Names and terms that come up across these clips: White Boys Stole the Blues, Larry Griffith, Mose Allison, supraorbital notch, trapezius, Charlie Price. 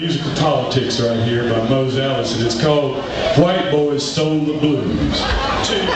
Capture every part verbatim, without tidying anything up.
Musical Politics right here by Mose Allison. It's called White Boys Stole the Blues. Two.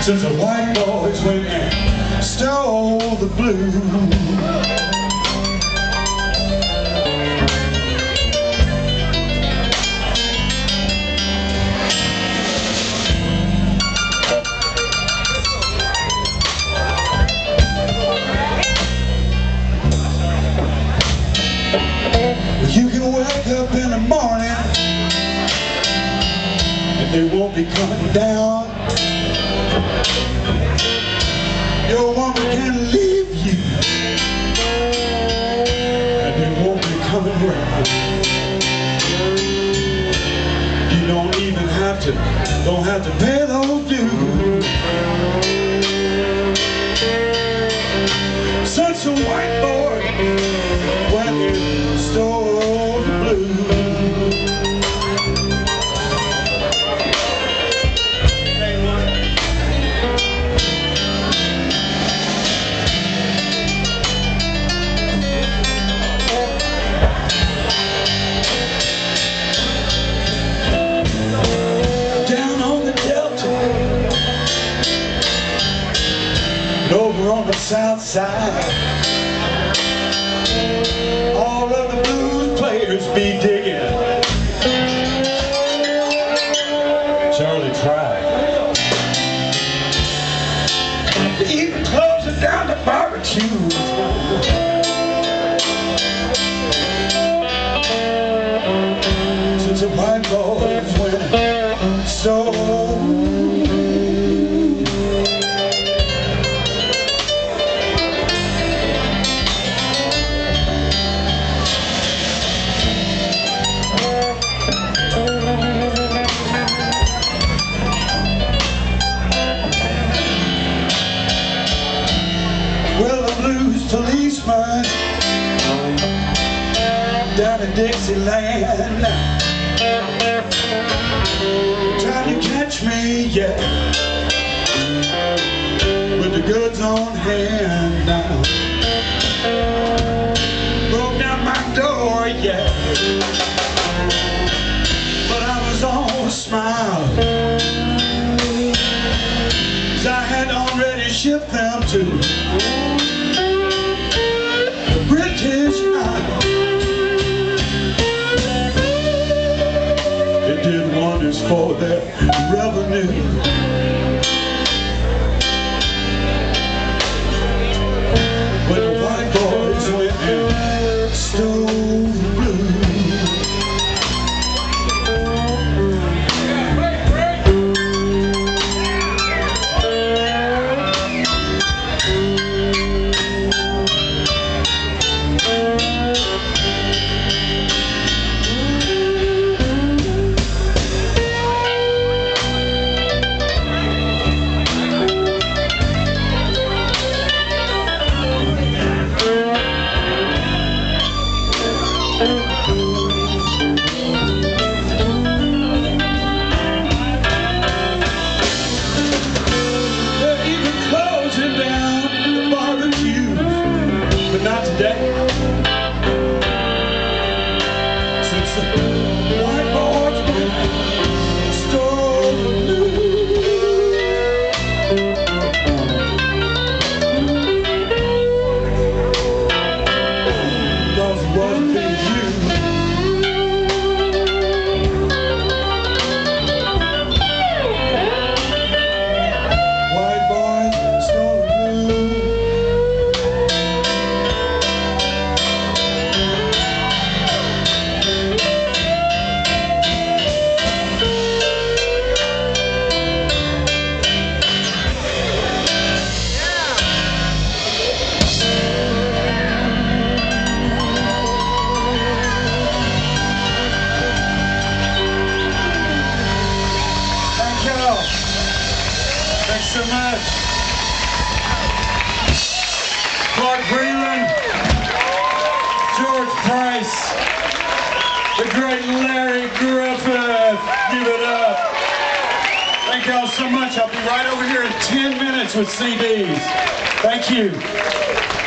Since the white boys went and stole the blues. You can wake up in the morning and they won't be coming down. Your woman can leave you and they won't be coming round. You don't even have to, don't have to pay those dues. Such a white boy when they stole. Over on the south side, all of the blues players be digging Charlie Price. Even closing down the barbecues. Since the white boys went and stole. Policeman down in Dixieland, trying to catch me, yeah, with the goods on hand. Now broke down my door, yeah, but I was on a smile, 'cause I had already shipped them to British Idol. It did wonders for their revenue. But the white boys went and stole the blues. What did you the great Larry Griffith. Give it up. Thank y'all so much. I'll be right over here in ten minutes with C Ds. Thank you.